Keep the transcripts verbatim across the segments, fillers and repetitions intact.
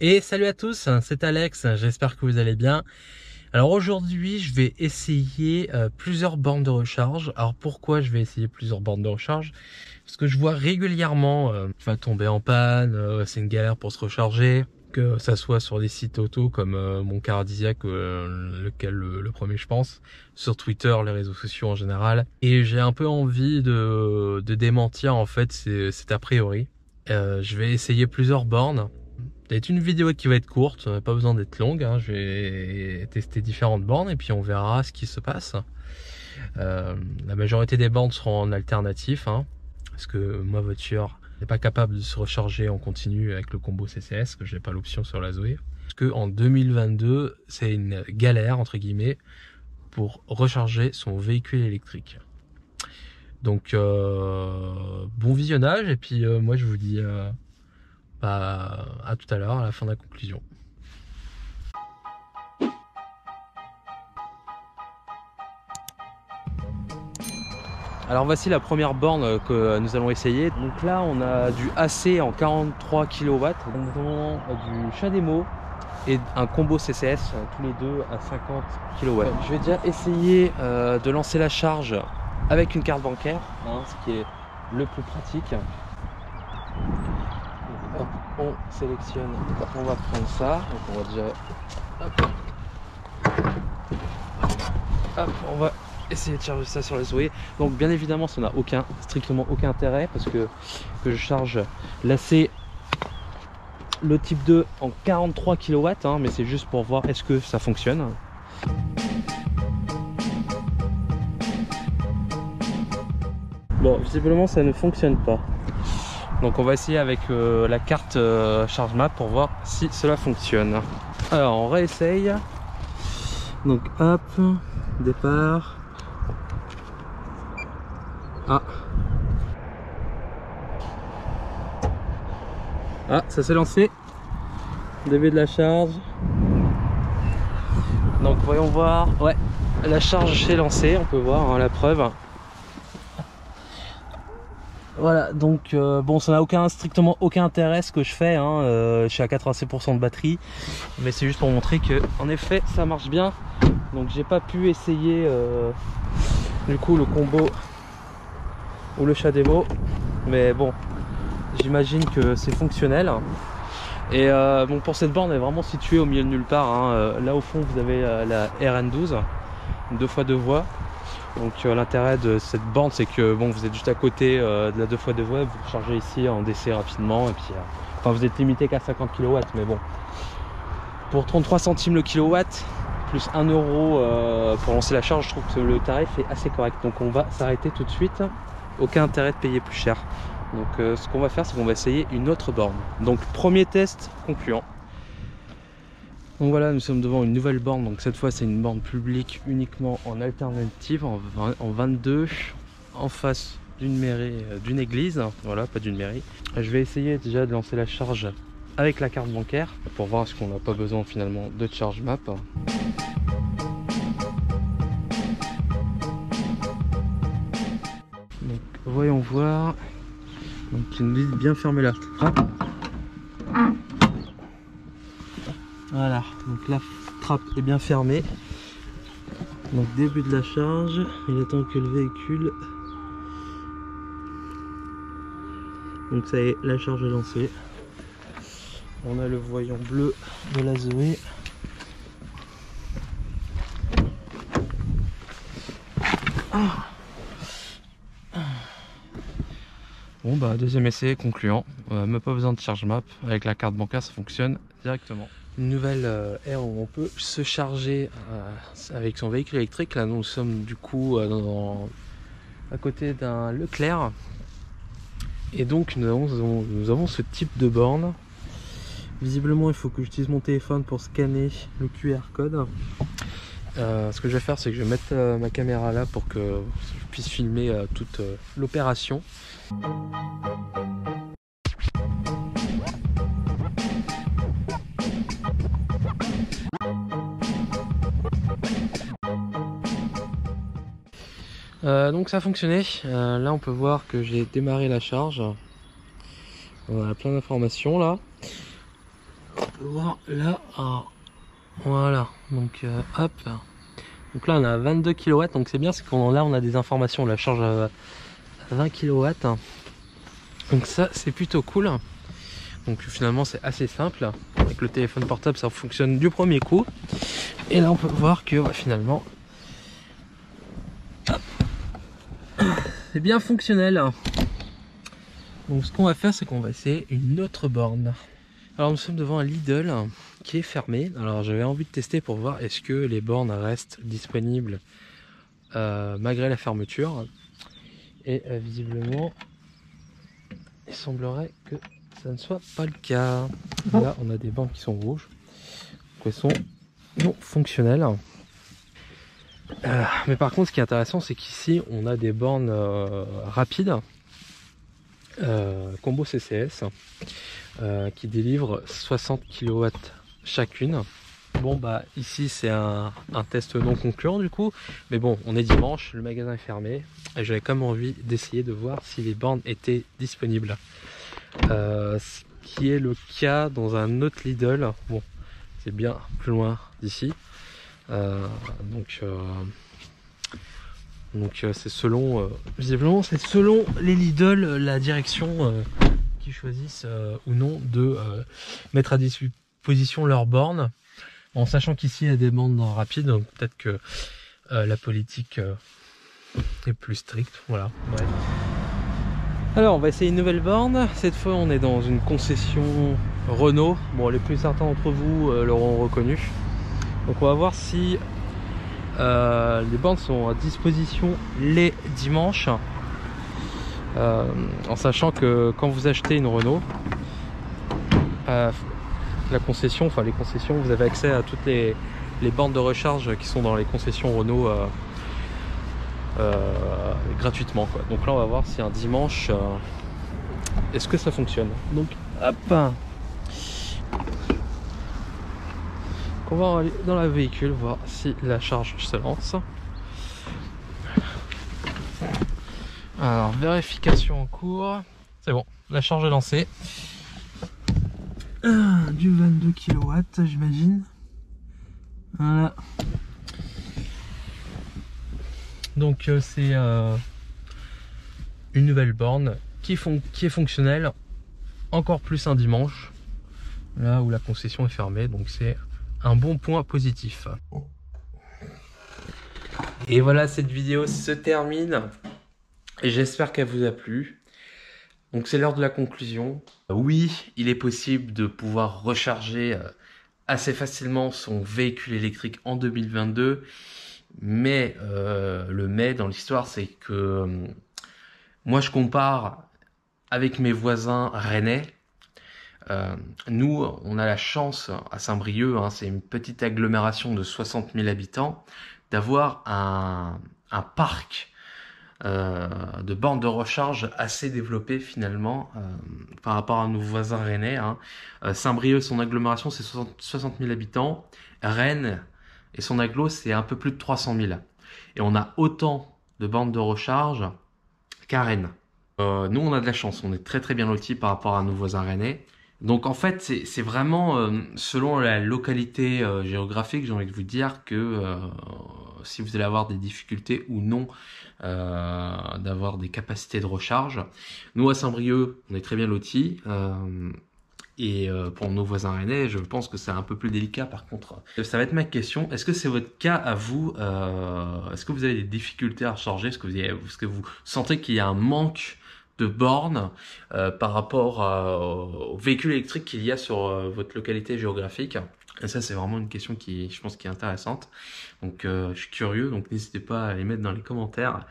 Et salut à tous, c'est Alex, j'espère que vous allez bien. Alors aujourd'hui je vais essayer euh, plusieurs bornes de recharge. Alors pourquoi je vais essayer plusieurs bornes de recharge? Parce que je vois régulièrement euh, va tomber en panne, euh, c'est une galère pour se recharger, que ça soit sur des sites auto comme euh, mon Caradisiac, euh, lequel le, le premier je pense, sur Twitter, les réseaux sociaux en général. Et j'ai un peu envie de, de démentir en fait cet a priori. Euh, je vais essayer plusieurs bornes. C'est une vidéo qui va être courte, pas besoin d'être longue, hein. Je vais tester différentes bornes et puis on verra ce qui se passe. Euh, la majorité des bornes seront en alternatif, hein, parce que ma voiture n'est pas capable de se recharger en continu avec le combo C C S, que j'ai pas l'option sur la Zoé. Parce que en deux mille vingt-deux, c'est une galère entre guillemets pour recharger son véhicule électrique. Donc euh, bon visionnage et puis euh, moi je vous dis... Euh, Bah, à tout à l'heure, à la fin de la conclusion. Alors voici la première borne que nous allons essayer. Donc là on a du A C en quarante-trois kilowatts, notamment du CHAdeMO et un combo C C S, tous les deux à cinquante kilowatts. Je vais déjà essayer euh, de lancer la charge avec une carte bancaire, hein, ce qui est le plus pratique. Hop, on sélectionne, on va prendre ça, donc on va déjà, hop, hop, on va essayer de charger ça sur la Zoé. Donc bien évidemment ça n'a aucun, strictement aucun intérêt parce que, que je charge l'A C, le type deux en quarante-trois kilowatts, hein, mais c'est juste pour voir est-ce que ça fonctionne. Bon, visiblement ça ne fonctionne pas. Donc on va essayer avec euh, la carte euh, ChargeMap pour voir si cela fonctionne. Alors on réessaye. Donc hop, départ. Ah, ah ça s'est lancé. Début de la charge. Donc voyons voir. Ouais, la charge s'est lancée, on peut voir hein, la preuve. Voilà, donc euh, bon, ça n'a aucun, strictement aucun intérêt ce que je fais, hein, euh, je suis à quatre-vingt-six pour cent de batterie, mais c'est juste pour montrer que, en effet, ça marche bien. Donc j'ai pas pu essayer euh, du coup le combo ou le CHAdeMO, mais bon, j'imagine que c'est fonctionnel. Et euh, bon, pour cette borne, elle est vraiment située au milieu de nulle part, hein. Euh, là au fond, vous avez euh, la R N douze, deux fois deux voies. Donc euh, l'intérêt de cette borne c'est que bon, vous êtes juste à côté euh, de la deux fois deux voies, vous rechargez ici en D C rapidement et puis euh, enfin, vous êtes limité qu'à cinquante kilowatts, mais bon, pour trente-trois centimes le kilowatt plus un euro euh, pour lancer la charge, je trouve que le tarif est assez correct. Donc on va s'arrêter tout de suite, aucun intérêt de payer plus cher. Donc euh, ce qu'on va faire c'est qu'on va essayer une autre borne. Donc premier test concluant. Donc voilà, nous sommes devant une nouvelle borne, donc cette fois c'est une borne publique uniquement en alternative, en, en vingt-deux, en face d'une mairie, d'une église, voilà, pas d'une mairie. Je vais essayer déjà de lancer la charge avec la carte bancaire, pour voir ce qu'on n'a pas besoin finalement de ChargeMap. Donc voyons voir, donc il nous dit bien fermer la trappe. Voilà, donc la trappe est bien fermée. Donc début de la charge, il attend que le véhicule. Donc ça y est, la charge est lancée. On a le voyant bleu de la Zoé. Bon bah deuxième essai concluant, euh, même pas besoin de ChargeMap, avec la carte bancaire ça fonctionne directement. Une nouvelle euh, aire où on peut se charger euh, avec son véhicule électrique. Là nous sommes du coup euh, dans, à côté d'un Leclerc et donc nous avons, nous avons ce type de borne. Visiblement il faut que j'utilise mon téléphone pour scanner le Q R code. Euh, ce que je vais faire c'est que je vais mettre euh, ma caméra là pour que je puisse filmer euh, toute euh, l'opération. Euh, donc ça a fonctionné, euh, là on peut voir que j'ai démarré la charge, on a plein d'informations là, peut voir là. Ah, voilà, donc euh, hop. Donc là on a vingt-deux kilowatts, donc c'est bien, c'est qu'on là on a des informations, on la charge à vingt kilowatts. Donc ça c'est plutôt cool. Donc finalement c'est assez simple. Avec le téléphone portable ça fonctionne du premier coup. Et là on peut voir que bah, finalement c'est bien fonctionnel. Donc ce qu'on va faire c'est qu'on va essayer une autre borne. Alors nous sommes devant un Lidl qui est fermé. Alors j'avais envie de tester pour voir est-ce que les bornes restent disponibles euh, malgré la fermeture. Et euh, visiblement il semblerait que ça ne soit pas le cas. Là on a des bornes qui sont rouges, donc elles sont non fonctionnelles. Euh, mais par contre ce qui est intéressant c'est qu'ici on a des bornes euh, rapides euh, combo C C S euh, qui délivrent soixante kilowatts chacune. Bon bah ici c'est un, un test non concluant du coup, mais bon on est dimanche, le magasin est fermé et j'avais quand même envie d'essayer de voir si les bornes étaient disponibles. Euh, ce qui est le cas dans un autre Lidl, bon c'est bien plus loin d'ici. Euh, donc euh, donc euh, c'est selon euh, visiblement c'est selon les Lidl euh, la direction euh, qui choisissent euh, ou non de euh, mettre à disposition leurs bornes, en sachant qu'ici il y a des bornes rapides, donc peut-être que euh, la politique euh, est plus stricte, voilà. Ouais. Alors on va essayer une nouvelle borne, cette fois on est dans une concession Renault. Bon, les plus certains d'entre vous euh, l'auront reconnu. Donc on va voir si euh, les bornes sont à disposition les dimanches, euh, en sachant que quand vous achetez une Renault, euh, la concession, enfin les concessions, vous avez accès à toutes les, les bornes de recharge qui sont dans les concessions Renault euh, euh, gratuitement, quoi. Donc là on va voir si un dimanche, euh, est-ce que ça fonctionne. Donc hop, on va aller dans le véhicule voir si la charge se lance. Alors vérification en cours, c'est bon, la charge est lancée. Ah, du vingt-deux kilowatts j'imagine. Voilà. Donc euh, c'est euh, une nouvelle borne qui, fon qui est fonctionnelle, encore plus un dimanche, là où la concession est fermée, donc c'est un bon point positif. Et voilà, cette vidéo se termine et j'espère qu'elle vous a plu. Donc c'est l'heure de la conclusion. Oui, il est possible de pouvoir recharger assez facilement son véhicule électrique en deux mille vingt-deux, mais euh, le mais dans l'histoire c'est que euh, moi je compare avec mes voisins rennais. Euh, nous, on a la chance à Saint-Brieuc, hein, c'est une petite agglomération de soixante mille habitants, d'avoir un, un parc euh, de bornes de recharge assez développé finalement euh, par rapport à nos voisins rennais. Hein. Euh, Saint-Brieuc, son agglomération, c'est soixante mille habitants. Rennes et son agglo, c'est un peu plus de trois cent mille. Et on a autant de bornes de recharge qu'à Rennes. Euh, nous, on a de la chance, on est très très bien lotis par rapport à nos voisins rennais. Donc en fait, c'est vraiment euh, selon la localité euh, géographique, j'ai envie de vous dire que euh, si vous allez avoir des difficultés ou non euh, d'avoir des capacités de recharge. Nous à Saint-Brieuc, on est très bien lotis euh, et euh, pour nos voisins rennais, je pense que c'est un peu plus délicat par contre. Ça va être ma question, est-ce que c'est votre cas à vous euh, est-ce que vous avez des difficultés à recharger? Est-ce que vous avez, est-ce que vous sentez qu'il y a un manque de bornes euh, par rapport à, aux véhicules électriques qu'il y a sur euh, votre localité géographique? Et ça c'est vraiment une question qui, je pense, qui est intéressante. Donc euh, je suis curieux, donc n'hésitez pas à les mettre dans les commentaires.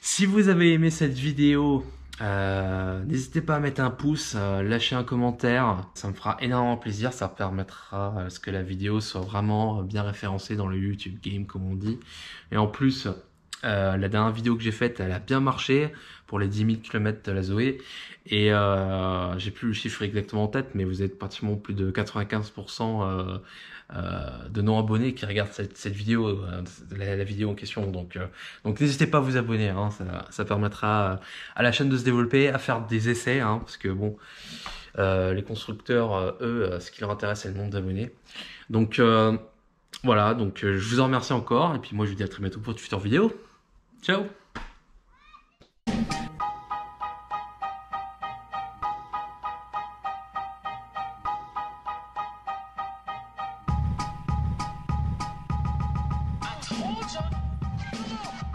Si vous avez aimé cette vidéo, euh, n'hésitez pas à mettre un pouce, euh, lâcher un commentaire, ça me fera énormément plaisir, ça permettra à ce que la vidéo soit vraiment bien référencée dans le YouTube game comme on dit. Et en plus, Euh, la dernière vidéo que j'ai faite, elle a bien marché pour les dix mille kilomètres de la Zoé et euh, j'ai plus le chiffre exactement en tête, mais vous êtes pratiquement plus de quatre-vingt-quinze pour cent euh, euh, de non-abonnés qui regardent cette, cette vidéo, euh, la, la vidéo en question. Donc euh, donc n'hésitez pas à vous abonner, hein, ça, ça permettra à la chaîne de se développer, à faire des essais, hein, parce que bon, Euh, les constructeurs, euh, eux, euh, ce qui leur intéresse, c'est le nombre d'abonnés. Donc euh, voilà, donc euh, je vous en remercie encore. Et puis moi, je vous dis à très bientôt pour de futures vidéos. Ciao! I told you.